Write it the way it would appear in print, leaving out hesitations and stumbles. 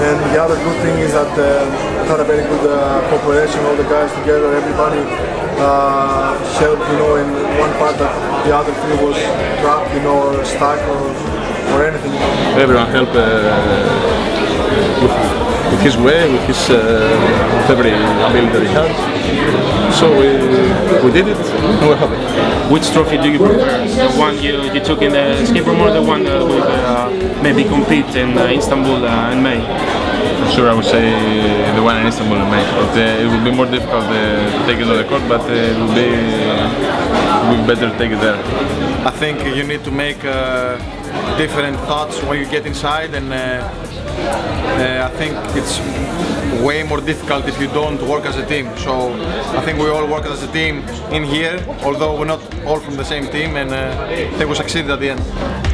And the other good thing is that we had a very good cooperation, all the guys together, everybody helped, you know, in one part that the other three was trapped, you know, or stuck or anything. Everyone helped with his way, with his every ability that he had. So we did it and we're happy. Which trophy do you prefer? The one you took in the skateboard or the one that will maybe compete in Istanbul in May? For sure I would say the one in Istanbul in May. But, it will be more difficult to take it on the court, but it will be better to take it there. I think you need to make different thoughts when you get inside, and I think it's way more difficult if you don't work as a team. So I think we all work as a team in here, although we're not all from the same team, and I think we succeeded at the end.